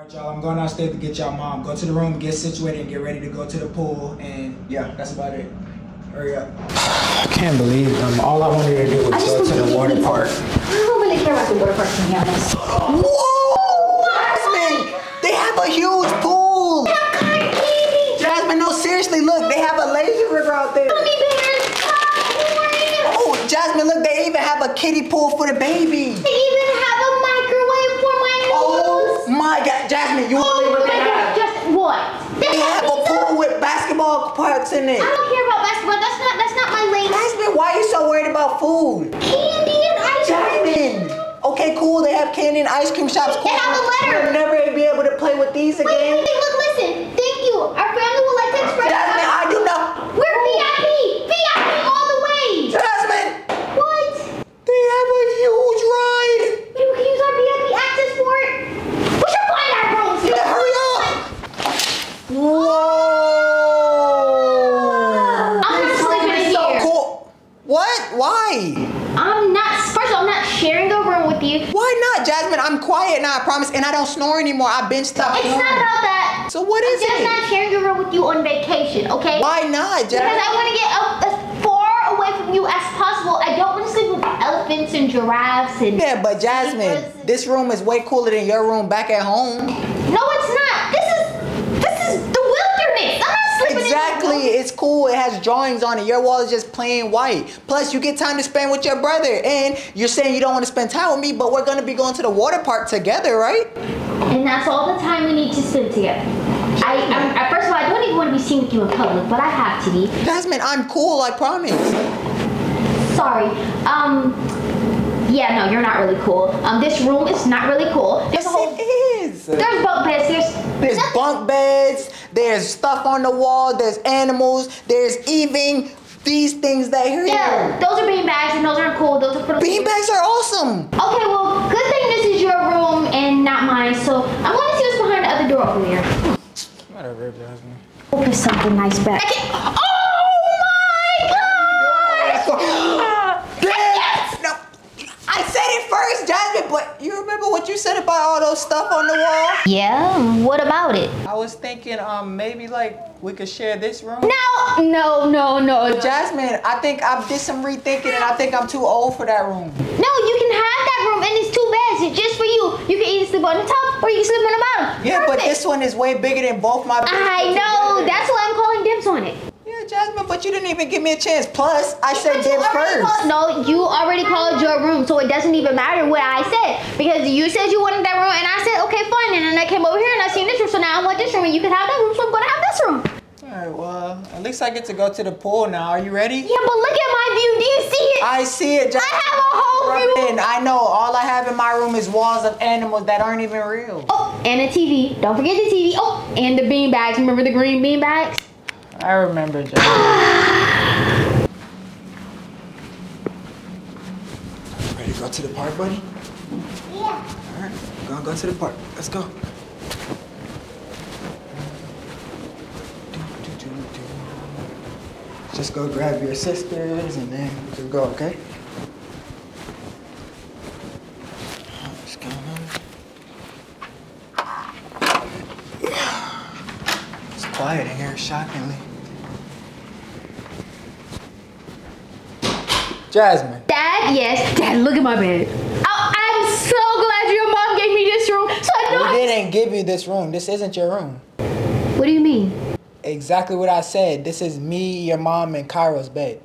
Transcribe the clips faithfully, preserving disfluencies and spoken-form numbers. Alright y'all, I'm going downstairs to get y'all mom. Go to the room, get situated, and get ready to go to the pool. And yeah, that's about it. Hurry up. I can't believe um, all I wanted to do was I go to the water to park. I don't really care about the water park, to be honest. Whoa! Jasmine! They have a huge pool! They have kite. Jasmine, no, seriously, look, they have a lazy river out there. Gummy bears! Oh, Jasmine, look, they even have a kiddie pool for the baby. They even have a microwave for my nose. Oh my God, Jasmine, you oh, only look at just what? They have a pool with basketball parts in it. I don't care about basketball. That's not that's not my lane. Jasmine, why are you so worried about food? Candy and ice cream. Jasmine. Okay, cool. They have candy and ice cream shops. Cool. They have a letter. We'll never be able to play with these again. Wait, wait, wait, look, listen. Thank you. Our family will like to express. Jasmine, I do not. We're V I P. V I P all the way. Jasmine. What? They have a huge ride. Maybe we can use our V I P access for it. We should find our room. Yeah, hurry up. Whoa! I'm this not sleeping is so here. Cool. What? Why? I'm not. First of all, I'm not sharing a room with you. Why not, Jasmine? I'm quiet now, I promise, and I don't snore anymore. I've been stopped. It's snoring. Not about that. So what is I'm it? I'm just not sharing a room with you on vacation, okay? Why not, Jasmine? Because I want to get up as far away from you as possible. I don't want to sleep with elephants and giraffes and. Yeah, but Jasmine, and this room is way cooler than your room back at home. No, it's not. This is. Exactly, it's cool, it has drawings on it. Your wall is just plain white. Plus, you get time to spend with your brother, and you're saying you don't want to spend time with me, but we're gonna be going to the water park together, right? And that's all the time we need to spend together. I, I first of all, I don't even want to be seen with you in public, but I have to be. Jasmine, I'm cool, I promise. Sorry, um, yeah, no, you're not really cool. Um, this room is not really cool. There's yes, a whole, it is. There's bunk beds, there's... There's nothing. Bunk beds, there's stuff on the wall, there's animals, there's even these things that here. Yeah, those are beanbags and those aren't cool. Those are for the beanbags are awesome. Okay, well, good thing this is your room and not mine, so I want to see what's behind the other door over here. Whatever, Jasmine. Hope there's something nice back. I can't. Oh! First, Jasmine, but you remember what you said about all those stuff on the wall? Yeah, what about it? I was thinking um, maybe like we could share this room. No, no, no, no. But Jasmine, I think I did some rethinking and I think I'm too old for that room. No, you can have that room and it's two beds. It's just for you. You can either sleep on the top or you can sleep on the bottom. Yeah, perfect. But this one is way bigger than both my beds. I know, together. That's why I'm calling dibs on it. Jasmine, but you didn't even give me a chance. Plus, I said dibs first. Called, no, you already called your room, so it doesn't even matter what I said. Because you said you wanted that room, and I said, okay, fine. And then I came over here, and I seen this room, so now I want this room. And you can have that room, so I'm going to have this room. All right, well, at least I get to go to the pool now. Are you ready? Yeah, but look at my view. Do you see it? I see it, Jasmine. I have a whole room. I know. All I have in my room is walls of animals that aren't even real. Oh, and a T V. Don't forget the T V. Oh, and the beanbags. Remember the green beanbags? I remember, Jasmine. Ready to go to the park, buddy? Yeah. All right, we're gonna go to the park. Let's go. Just go grab your sisters and then we can go, okay? What's going on? It's quiet in here, shockingly. Jasmine. Dad, yes. Dad, look at my bed. Oh, I'm so glad your mom gave me this room. So I know we didn't give you this room. This isn't your room. What do you mean? Exactly what I said. This is me, your mom, and Kyra's bed.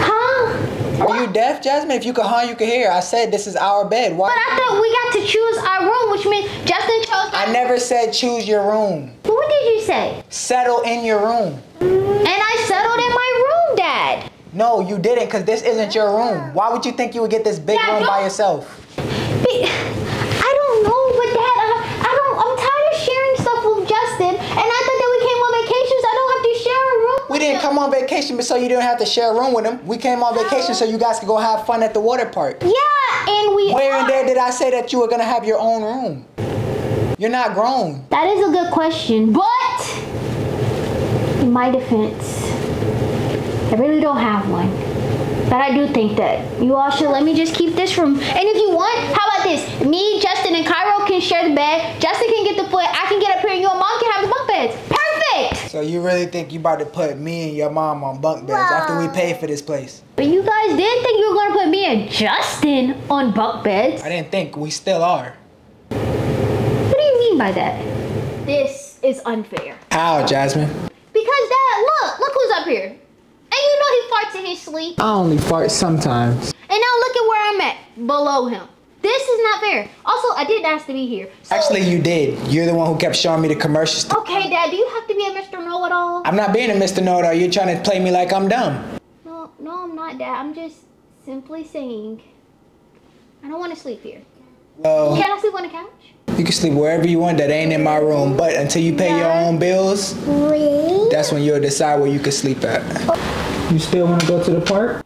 Huh? Are what? You deaf, Jasmine? If you could huh, you could hear. I said this is our bed. Why? But I thought we got to choose our room, which means Justin chose. I never said choose your room. But what did you say? Settle in your room. And I settled in my room, Dad. No, you didn't, because this isn't your room. Why would you think you would get this big Dad, room by yourself? I don't know, but Dad, I, I don't, I'm tired of sharing stuff with Justin, and I thought that we came on vacation, so I don't have to share a room with We didn't him. Come on vacation, but so you didn't have to share a room with him. We came on vacation so you guys could go have fun at the water park. Yeah, and we Where are. in there did I say that you were going to have your own room? You're not grown. That is a good question, but in my defense, I really don't have one, but I do think that you all should let me just keep this room. And if you want, how about this? Me, Justin, and Kyra mom can share the bed, Justin can get the foot, I can get up here, and you and mom can have the bunk beds. Perfect! So you really think you about to put me and your mom on bunk beds Whoa. after we pay for this place? But you guys didn't think you were gonna put me and Justin on bunk beds. I didn't think, we still are. What do you mean by that? This is unfair. How, Jasmine? Because Dad, look, look who's up here. And you know he farts in his sleep. I only fart sometimes. And now look at where I'm at, below him. This is not fair. Also, I didn't ask to be here. So actually, you did. You're the one who kept showing me the commercials. Okay, Dad, do you have to be a Mister Know-It-All? I'm not being a Mister Know-It-All. You're trying to play me like I'm dumb. No, no, I'm not, Dad. I'm just simply saying I don't want to sleep here. Well, can I sleep on the couch? You can sleep wherever you want. That ain't in my room. But until you pay Dad, your own bills, really? That's when you'll decide where you can sleep at. You still want to go to the park?